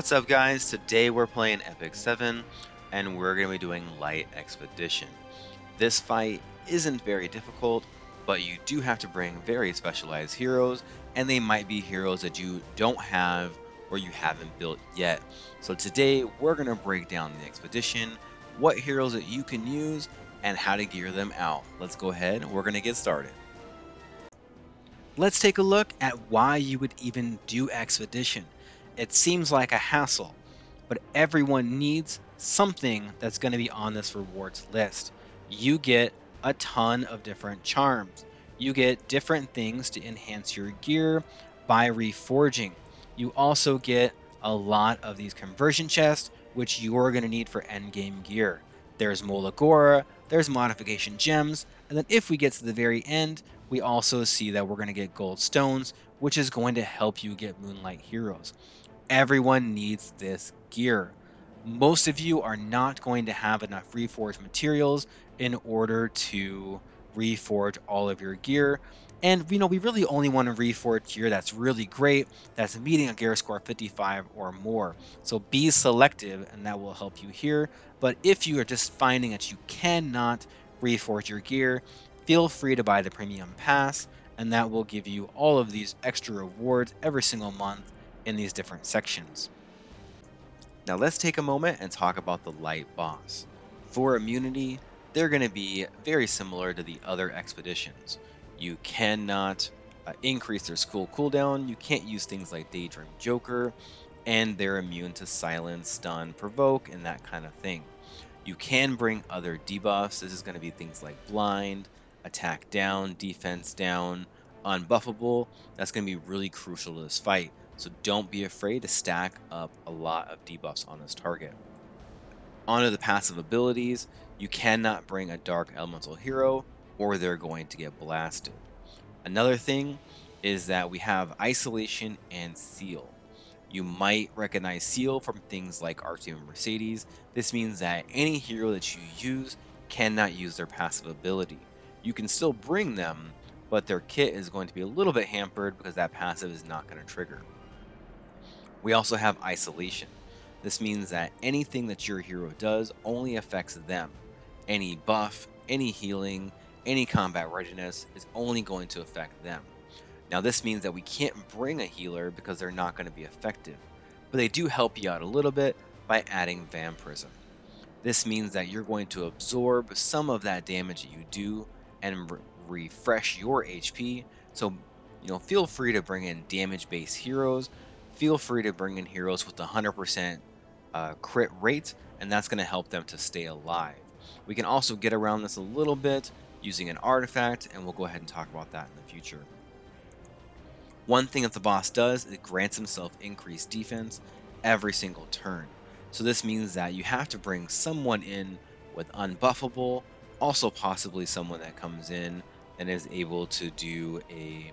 What's up guys, today we're playing Epic 7 and we're going to be doing Light Expedition. This fight isn't very difficult, but you do have to bring very specialized heroes, and they might be heroes that you don't have or you haven't built yet. So today we're going to break down the expedition, what heroes that you can use, and how to gear them out. Let's go ahead and we're going to get started. Let's take a look at why you would even do Expedition. It seems like a hassle, but everyone needs something that's going to be on this rewards list. You get a ton of different charms. You get different things to enhance your gear by reforging. You also get a lot of these conversion chests, which you're going to need for endgame gear. There's Molagora, there's modification gems, and then if we get to the very end, we also see that we're going to get gold stones, which is going to help you get Moonlight Heroes. Everyone needs this gear. Most of you are not going to have enough reforged materials in order to reforge all of your gear. And you know, we really only want to reforge gear that's really great, that's meeting a gear score 55 or more. So be selective and that will help you here. But if you are just finding that you cannot reforge your gear, feel free to buy the premium pass, and that will give you all of these extra rewards every single month in these different sections. Now let's take a moment and talk about the light boss. For immunity, they're going to be very similar to the other expeditions. You cannot increase their school cooldown, you can't use things like Daydream Joker, and they're immune to silence, stun, provoke, and that kind of thing. You can bring other debuffs. This is going to be things like blind, attack down, defense down, unbuffable. That's going to be really crucial to this fight, so don't be afraid to stack up a lot of debuffs on this target. Onto the passive abilities, you cannot bring a dark elemental hero or they're going to get blasted. Another thing is that we have isolation and seal. You might recognize seal from things like Archdemon Mercedes. This means that any hero that you use cannot use their passive ability. You can still bring them, but their kit is going to be a little bit hampered because that passive is not going to trigger. We also have isolation. This means that anything that your hero does only affects them. Any buff, any healing, any combat readiness is only going to affect them. Now this means that we can't bring a healer because they're not going to be effective, but they do help you out a little bit by adding vampirism. This means that you're going to absorb some of that damage that you do and refresh your HP. So, you know, feel free to bring in damage-based heroes. Feel free to bring in heroes with 100% crit rate, and that's going to help them to stay alive. We can also get around this a little bit using an artifact, and we'll go ahead and talk about that in the future. One thing that the boss does is it grants himself increased defense every single turn. So this means that you have to bring someone in with unbuffable, also possibly someone that comes in and is able to do a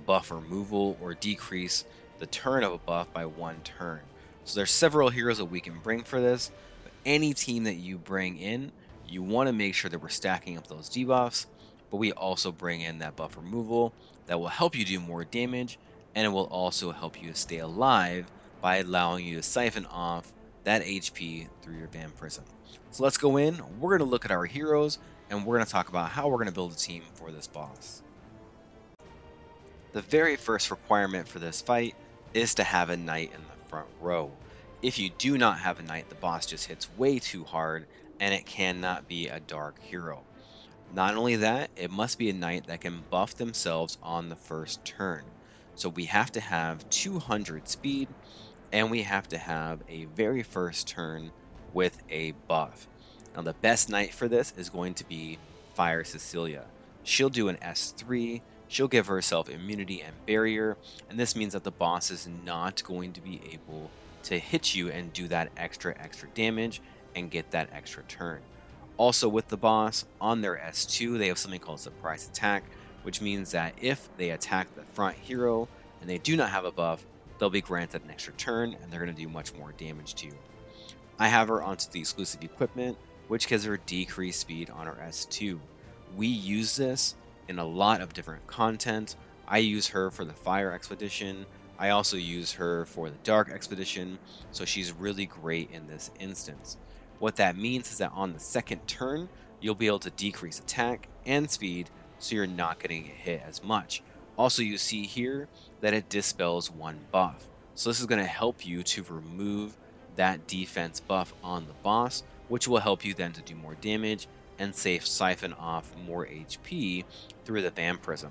buff removal or decrease the turn of a buff by one turn. So there's several heroes that we can bring for this, but any team that you bring in, you want to make sure that we're stacking up those debuffs, but we also bring in that buff removal that will help you do more damage, and it will also help you stay alive by allowing you to siphon off that HP through your vampirism. So let's go in, we're going to look at our heroes, and we're going to talk about how we're going to build a team for this boss. The very first requirement for this fight is to have a knight in the front row. If you do not have a knight, the boss just hits way too hard, and it cannot be a dark hero. Not only that, it must be a knight that can buff themselves on the first turn. So we have to have 200 speed, and we have to have a very first turn with a buff. Now the best knight for this is going to be Fire Cecilia. She'll do an S3, she'll give herself immunity and barrier, and this means that the boss is not going to be able to hit you and do that extra damage and get that extra turn. Also with the boss, on their S2, they have something called surprise attack, which means that if they attack the front hero and they do not have a buff, they'll be granted an extra turn and they're going to do much more damage to you. I have her onto the exclusive equipment, which gives her decreased speed on her S2. We use this in a lot of different content. I use her for the fire expedition. I also use her for the Dark Expedition, so she's really great in this instance. What that means is that on the second turn, you'll be able to decrease attack and speed, so you're not getting hit as much. Also, you see here that it dispels one buff. So this is going to help you to remove that defense buff on the boss, which will help you then to do more damage and siphon off more HP through the Vamprism.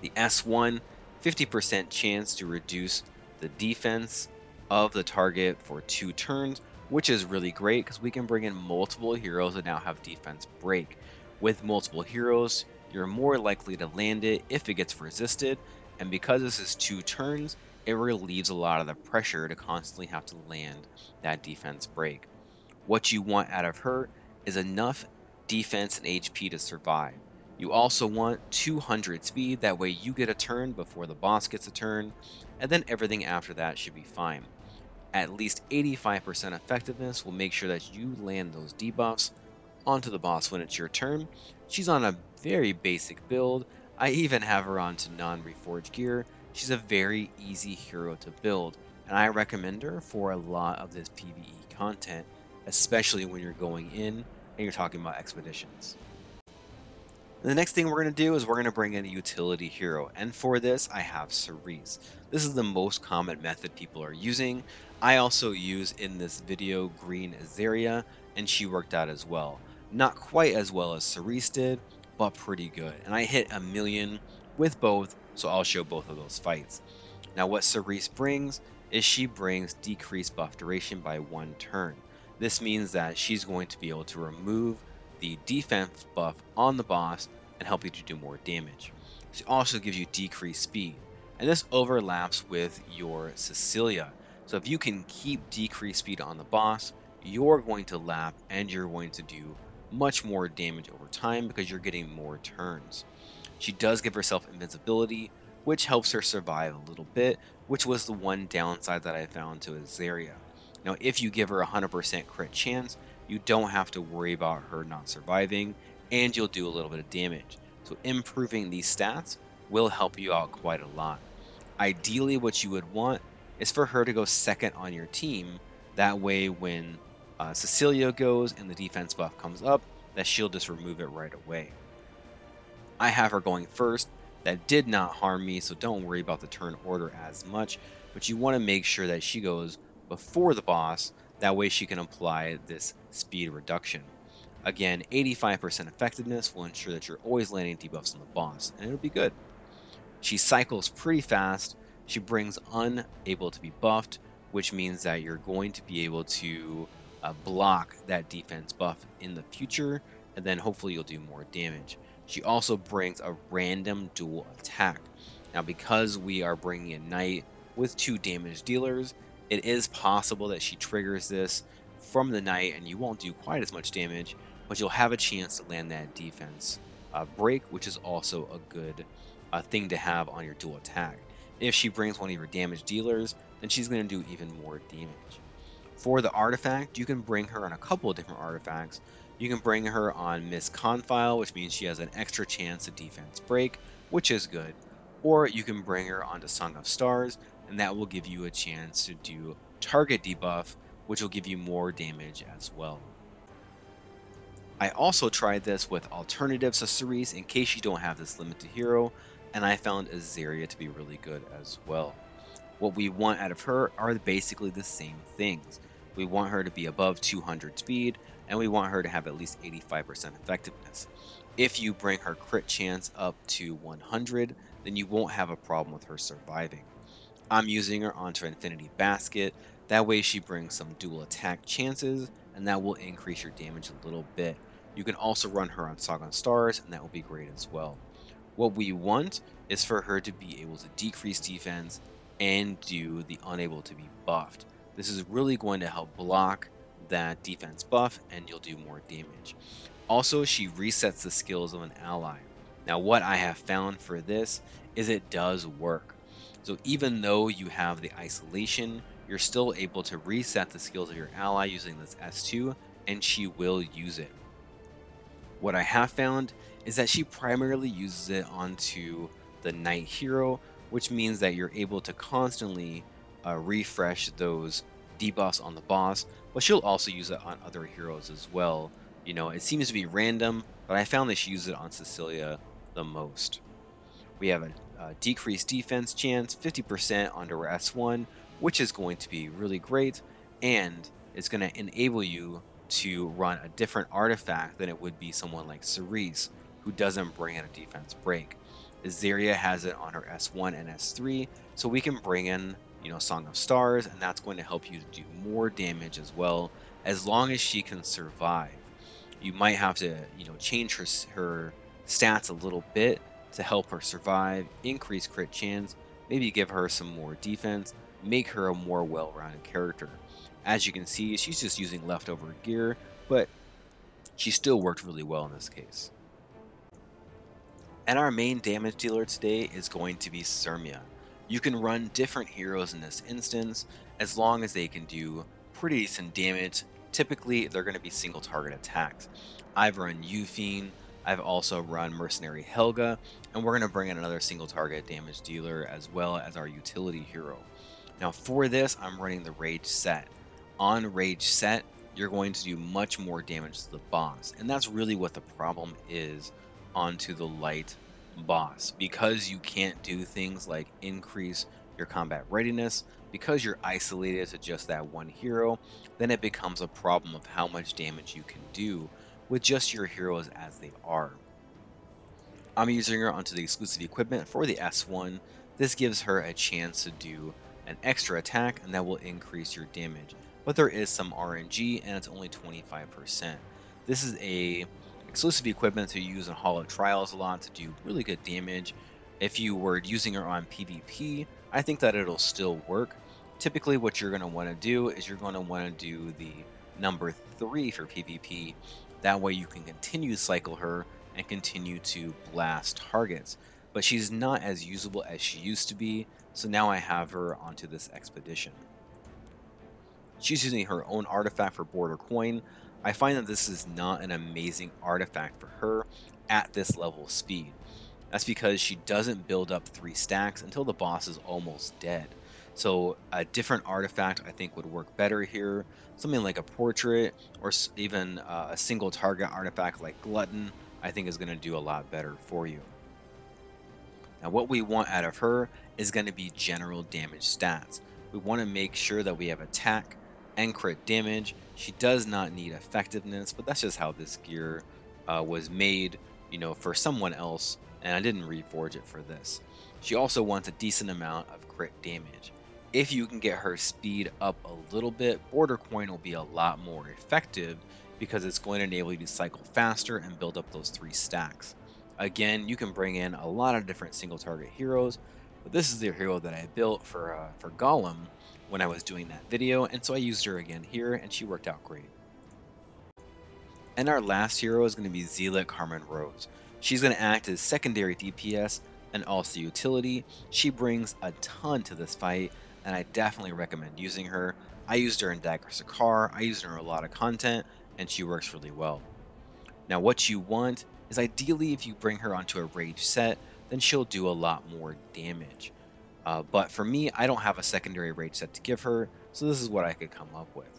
The S1, 50% chance to reduce the defense of the target for 2 turns, which is really great because we can bring in multiple heroes and now have defense break. With multiple heroes, you're more likely to land it if it gets resisted, and because this is 2 turns, it relieves a lot of the pressure to constantly have to land that defense break. What you want out of her is enough defense and HP to survive. You also want 200 speed, that way you get a turn before the boss gets a turn, and then everything after that should be fine. At least 85% effectiveness will make sure that you land those debuffs onto the boss when it's your turn. She's on a very basic build. I even have her on to non-reforged gear. She's a very easy hero to build, and I recommend her for a lot of this PvE content, especially when you're going in and you're talking about expeditions. And the next thing we're going to do is we're going to bring in a utility hero, and for this I have Cerise. This is the most common method people are using. I also use in this video green Azaria, and she worked out as well. Not quite as well as Cerise did, but pretty good, and I hit 1,000,000 with both, so I'll show both of those fights. Now what Cerise brings is she brings decreased buff duration by 1 turn. This means that she's going to be able to remove the defense buff on the boss and help you to do more damage. She also gives you decreased speed, and this overlaps with your Cecilia. So if you can keep decreased speed on the boss, you're going to lap and you're going to do much more damage over time because you're getting more turns. She does give herself invincibility, which helps her survive a little bit, which was the one downside that I found to Azaria. Now if you give her 100% crit chance, you don't have to worry about her not surviving, and you'll do a little bit of damage. So improving these stats will help you out quite a lot. Ideally what you would want is for her to go second on your team, that way when Cecilia goes and the defense buff comes up, that she'll just remove it right away. I have her going first. That did not harm me, so don't worry about the turn order as much, but you want to make sure that she goes before the boss, that way she can apply this speed reduction. Again, 85% effectiveness will ensure that you're always landing debuffs on the boss, and it'll be good. She cycles pretty fast. She brings unable to be buffed, which means that you're going to be able to block that defense buff in the future, and then hopefully you'll do more damage. She also brings a random dual attack. Now because we are bringing in Knight with 2 damage dealers, it is possible that she triggers this from the Knight and you won't do quite as much damage, but you'll have a chance to land that defense break, which is also a good thing to have on your dual attack. If she brings one of your damage dealers, then she's going to do even more damage. For the artifact, you can bring her on a couple of different artifacts. You can bring her on Miss Confile, which means she has an extra chance to defense break, which is good. Or you can bring her onto Song of Stars, and that will give you a chance to do target debuff, which will give you more damage as well. I also tried this with alternatives to Cerise in case you don't have this limited hero, and I found Azaria to be really good as well. What we want out of her are basically the same things. We want her to be above 200 speed, and we want her to have at least 85% effectiveness. If you bring her crit chance up to 100, then you won't have a problem with her surviving. I'm using her onto Infinity Basket, that way she brings some dual attack chances, and that will increase your damage a little bit. You can also run her on Sagan Stars, and that will be great as well. What we want is for her to be able to decrease defense and do the unable to be buffed. This is really going to help block that defense buff and you'll do more damage. Also, she resets the skills of an ally. Now what I have found for this is it does work. So even though you have the isolation, you're still able to reset the skills of your ally using this S2, and she will use it. What I have found is that she primarily uses it onto the Knight hero, which means that you're able to constantly refresh those debuffs on the boss, but she'll also use it on other heroes as well. You know, it seems to be random, but I found that she uses it on Cecilia the most. We have a decreased defense chance, 50% under S1, which is going to be really great, and it's going to enable you to run a different artifact than it would be someone like Cerise, who doesn't bring in a defense break. Azaria has it on her S1 and S3, so we can bring in, you know, Song of Stars, and that's going to help you do more damage as well, as long as she can survive. You might have to, you know, change her stats a little bit to help her survive, increase crit chance, maybe give her some more defense, make her a more well-rounded character. As you can see, she's just using leftover gear, but she still worked really well in this case. And our main damage dealer today is going to be Cermia. You can run different heroes in this instance, as long as they can do pretty decent damage. Typically, they're going to be single target attacks. I've run Yufine, I've also run Mercenary Helga, and we're going to bring in another single target damage dealer as well as our utility hero. Now for this, I'm running the Rage set. On Rage set, you're going to do much more damage to the boss, and that's really what the problem is onto the light boss, because you can't do things like increase your combat readiness. Because you're isolated to just that one hero, then it becomes a problem of how much damage you can do with just your heroes as they are. I'm using her onto the exclusive equipment for the S1. This gives her a chance to do an extra attack, and that will increase your damage, but there is some RNG, and it's only 25%. This is a exclusive equipment to use in Hall of Trials a lot to do really good damage. If you were using her on PvP, I think that it'll still work. Typically what you're going to want to do is you're going to want to do the number 3 for PvP. That way you can continue to cycle her and continue to blast targets. But she's not as usable as she used to be, so now I have her onto this expedition. She's using her own artifact for Border Coin. I find that this is not an amazing artifact for her at this level of speed. That's because she doesn't build up 3 stacks until the boss is almost dead. So a different artifact I think would work better here. Something like a portrait or even a single target artifact like Glutton I think is going to do a lot better for you. Now what we want out of her is going to be general damage stats. We want to make sure that we have attack and crit damage. She does not need effectiveness, but that's just how this gear was made, you know, for someone else, and I didn't reforge it for this. She also wants a decent amount of crit damage. If you can get her speed up a little bit, Border Coin will be a lot more effective because it's going to enable you to cycle faster and build up those 3 stacks. Again, you can bring in a lot of different single target heroes, but this is the hero that I built for Gollum when I was doing that video, and so I used her again here, and she worked out great. And our last hero is going to be Zealot Carmainerose. She's going to act as secondary DPS and also utility. She brings a ton to this fight, and I definitely recommend using her. I used her in Dagger Sakar, I used her in a lot of content, and she works really well. Now what you want is ideally if you bring her onto a Rage set, then she'll do a lot more damage. But for me, I don't have a secondary Rage set to give her, so this is what I could come up with.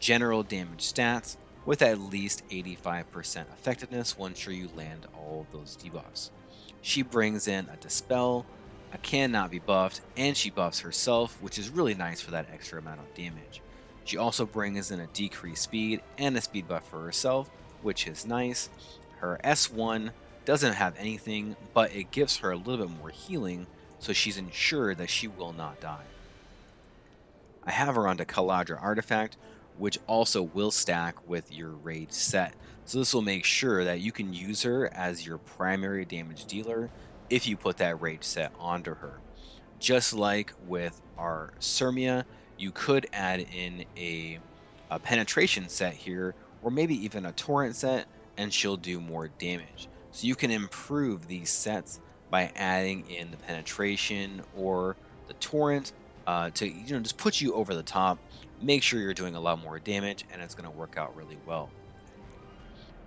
General damage stats with at least 85% effectiveness once you land all of those debuffs. She brings in a Dispel, a Cannot Be Buffed, and she buffs herself, which is really nice for that extra amount of damage. She also brings in a decreased speed and a speed buff for herself, which is nice. Her S1 doesn't have anything, but it gives her a little bit more healing, so she's ensured that she will not die. I have her onto Kaladra Artifact, which also will stack with your Rage set. So this will make sure that you can use her as your primary damage dealer if you put that Rage set onto her. Just like with our Cermia, you could add in a penetration set here, or maybe even a torrent set, and she'll do more damage. So you can improve these sets by adding in the penetration or the torrent to, you know, just put you over the top, make sure you're doing a lot more damage, and it's going to work out really well.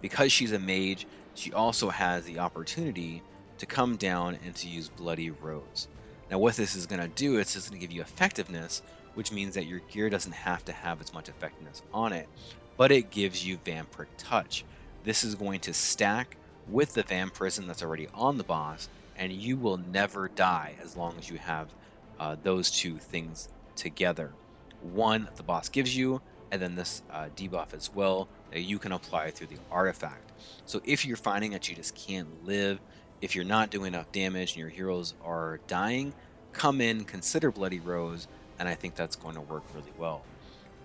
Because she's a mage, she also has the opportunity to come down and to use Bloody Rose. Now what this is going to do, it's just going to give you effectiveness, which means that your gear doesn't have to have as much effectiveness on it, but it gives you Vampiric Touch. This is going to stack with the Vampirism that's already on the boss, and you will never die as long as you have those two things together. One the boss gives you, and then this debuff as well that you can apply through the artifact. So if you're finding that you just can't live, if you're not doing enough damage and your heroes are dying, come in, consider Bloody Rose, and I think that's going to work really well.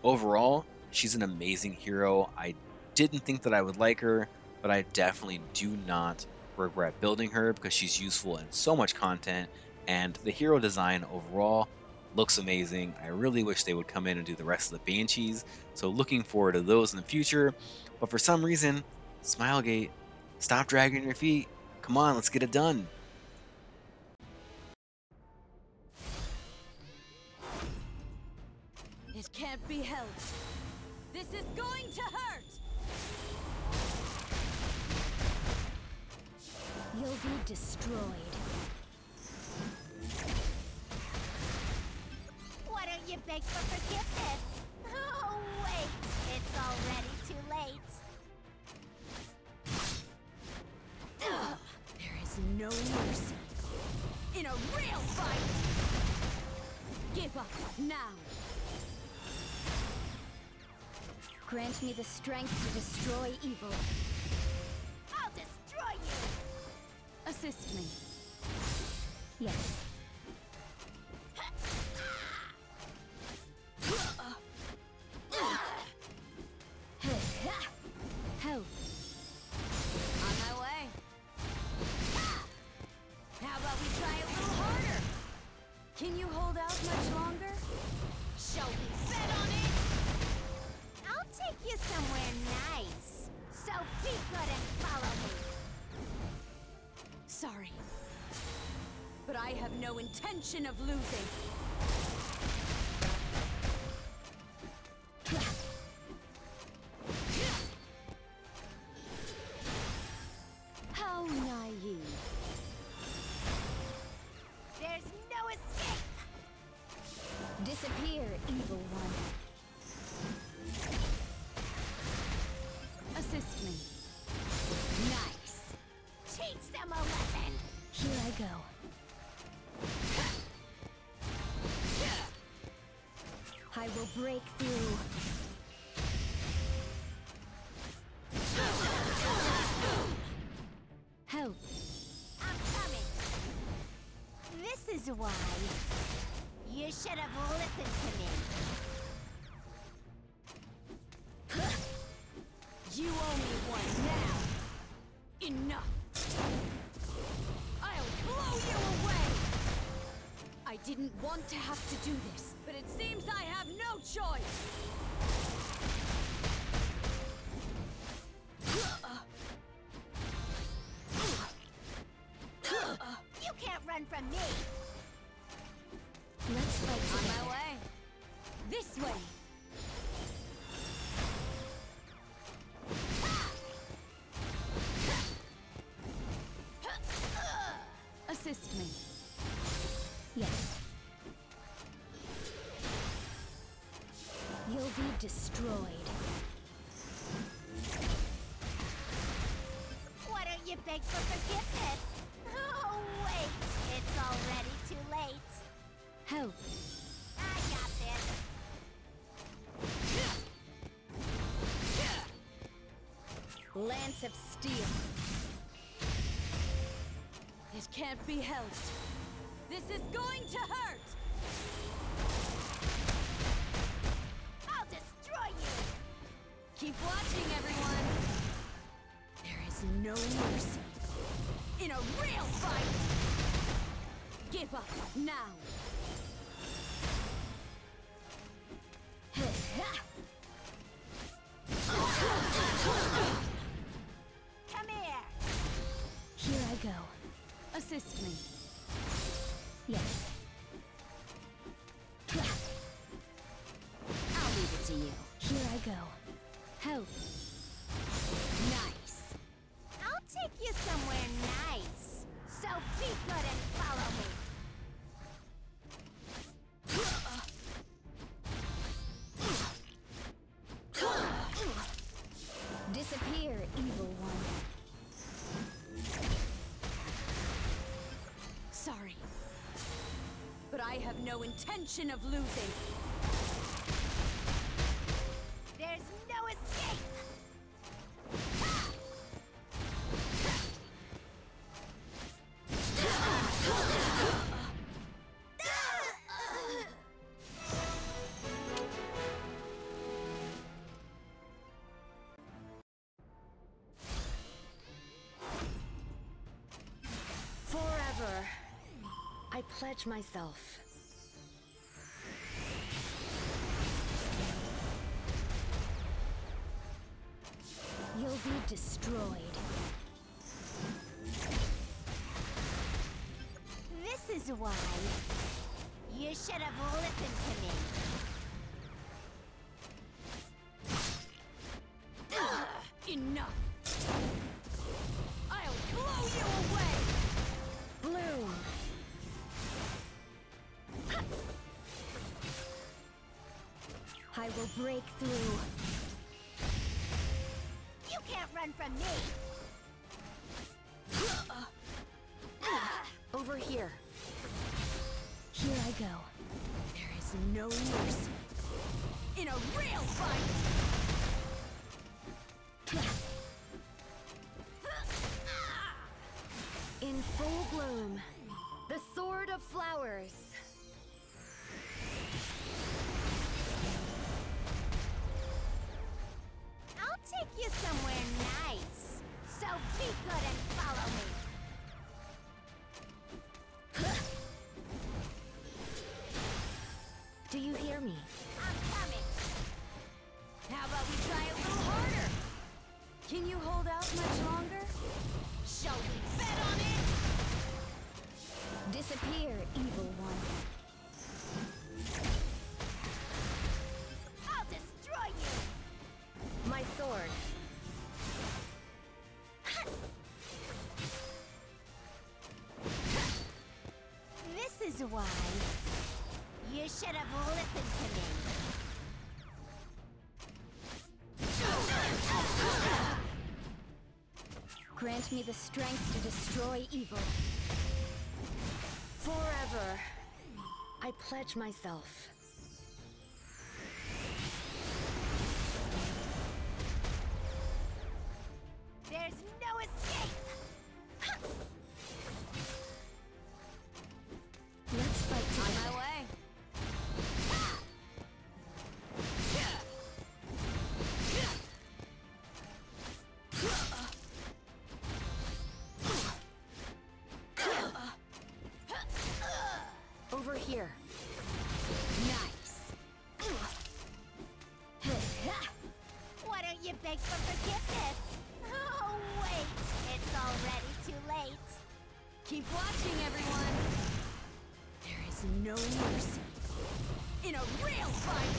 Overall, she's an amazing hero. I didn't think that I would like her, but I definitely do not regret building her because she's useful in so much content, and the hero design overall looks amazing. I really wish they would come in and do the rest of the Banshees, so looking forward to those in the future. But for some reason, Smilegate, stop dragging your feet. Come on, let's get it done. It can't be held. This is going to hurt. You'll be destroyed. Why don't you beg for forgiveness? Oh, wait. It's already too late. There is no mercy in a real fight. Give up now. Grant me the strength to destroy evil. I'll destroy you! Assist me. Yes. Help. On my way. How about we try a little harder? Can you hold out much longer? Shall we set on it? I'll take you somewhere nice. So be good and follow me. Sorry. But I have no intention of losing. Break through. Help. I'm coming. This is why you should have listened to me. You owe me one now. Enough. I'll blow you away. I didn't want to have to do this. It seems I have no choice. You can't run from me. Let's fight together. On my way. This way. Assist me. Yes. You'll be destroyed. Why don't you beg for forgiveness? Oh, wait. It's already too late. Help. I got this. Lance of Steel. It can't be held. This is going to hurt. Keep watching, everyone! There is no mercy in a real fight! Give up now! Come here! Here I go. Assist me. Yes. I'll leave it to you. Here I go. Help. Nice. I'll take you somewhere nice. So be good and follow me. Disappear, evil one. Sorry, but I have no intention of losing. There's no escape! I pledge myself. You'll be destroyed. This is why you should have listened to me. I will break through. You can't run from me! Over here. Here I go. There is no mercy. In a real fight! In full bloom, the Sword of Flowers. Take you somewhere nice, so be good and follow me. Do you hear me? I'm coming. How about we try a little harder? Can you hold out much longer? Shall we bet on it? Disappear, evil one. My sword. This is why you should have listened to me. Grant me the strength to destroy evil. Forever, I pledge myself. There's no escape! Let's fight together. On my way. Over here. Nice. Why don't you beg for forgiveness? It's already too late. Keep watching, everyone. There is no mercy. In a real fight!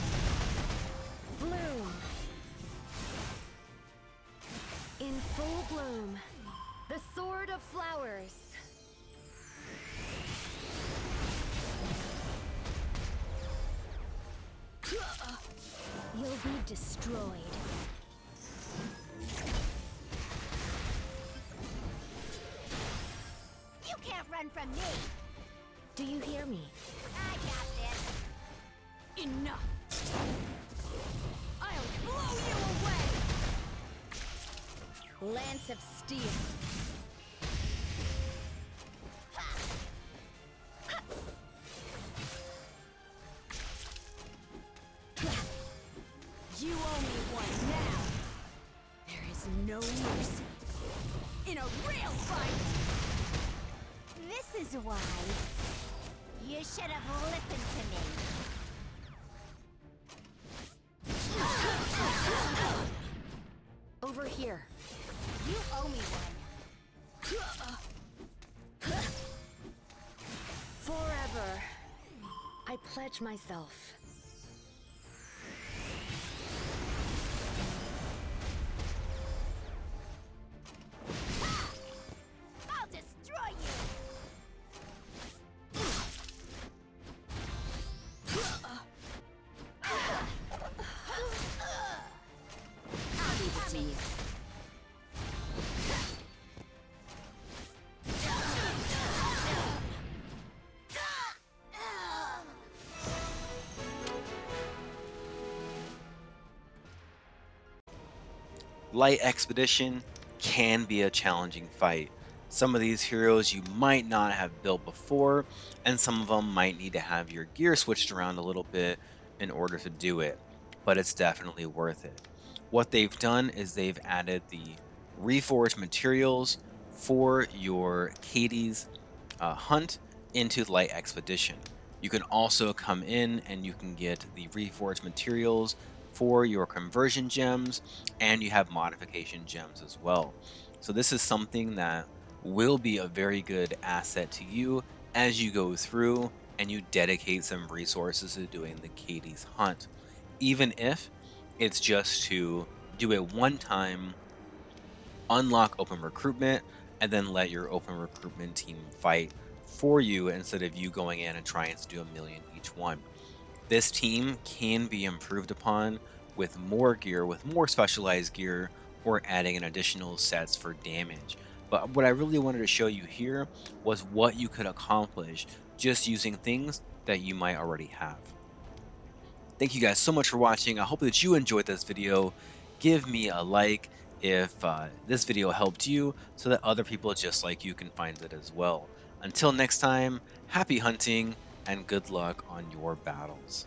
Bloom. In full bloom, the Sword of Flowers. You'll be destroyed. Run from me. Do you hear me? I got this. Enough. I'll blow you away. Lance of steel. Ha. Ha. You owe me one now. There is no mercy. In a real fight. This is why you should have listened to me. Over here. You owe me one. Forever, I pledge myself. Light Expedition can be a challenging fight. Some of these heroes you might not have built before, and some of them might need to have your gear switched around a little bit in order to do it, but it's definitely worth it. What they've done is they've added the reforged materials for your Katie's hunt into Light Expedition. You can also come in and you can get the reforged materials for your conversion gems, and you have modification gems as well. So this is something that will be a very good asset to you as you go through and you dedicate some resources to doing the Katie's hunt, even if it's just to do it one time, unlock open recruitment, and then let your open recruitment team fight for you instead of you going in and trying to do a million each one. This team can be improved upon with more gear, with more specialized gear, or adding in additional sets for damage. But what I really wanted to show you here was what you could accomplish just using things that you might already have. Thank you guys so much for watching. I hope that you enjoyed this video. Give me a like if this video helped you so that other people just like you can find it as well. Until next time, happy hunting and good luck on your battles.